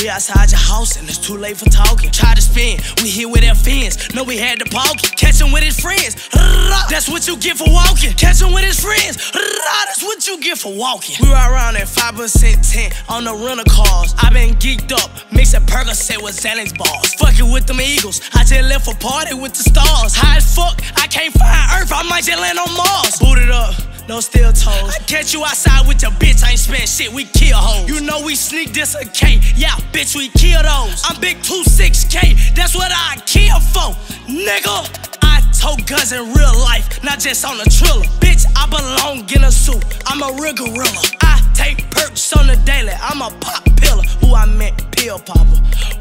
We outside your house and it's too late for talking. Try to spin, we here with our fans. No, we had to balk it. Catch him with his friends. That's what you get for walking. Catch him with his friends. That's what you get for walking. We ride around at 5% tent on the rental cars. I been geeked up, mixing Percocet with Xanax bars. Fucking with them Eagles, I just left a party with the stars. High as fuck, I can't find Earth, I might just land on Mars. Boot it up, no steel toes. I catch you outside with your bitch, I ain't spent shit, we kill hoes. You know we sneak this a K, yeah, bitch, we kill those. I'm big 26K, that's what I kill for, nigga. Tote guns in real life, not just on a triller. Bitch, I belong in a suit, I'm a real gorilla. I take perks on the daily, I'm a pop pillar. Who I meant, pill popper.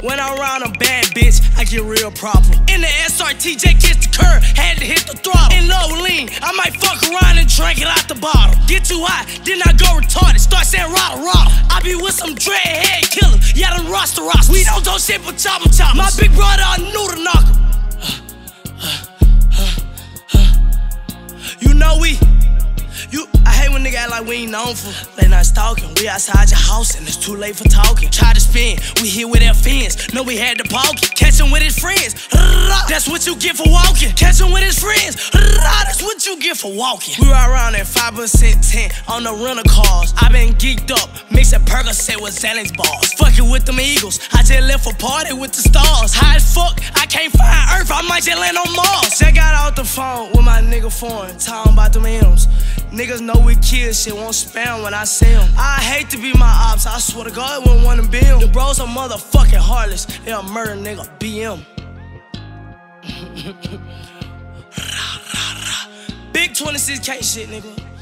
When I'm around a bad bitch, I get real proper. In the SRT, J gets the curb, had to hit the throttle. In low lean, I might fuck around and drink it out the bottle. Get too high, then I go retarded, start saying rada-rada. I be with some dreadhead killers, yeah, them rasta-rastas. We don't do shit but chopper-choppers. My big brother, I knew the knocker. I hate when nigga act like we ain't known for late night stalking. We outside your house and it's too late for talking. Try to spin, we here with our fans. No, we had to balk it. Catch him with his friends. That's what you get for walking. Catch him with his friends. That's what you get for walking. We ride around at 5% tent on the rental cars. I been geeked up, mixing Percocet with Xanax bars. Fucking with them Eagles, I just left a party with the stars. High as fuck, I can't find Earth, I might just land on Mars. Just got off the phone with my nigga foreign, talking about them M's. Niggas know we kill shit, won't spam when I say them. I hate to be my ops, I swear to God, wouldn't want to be them. The bros are motherfucking heartless, they a murder nigga, BM. Big 26K shit, nigga.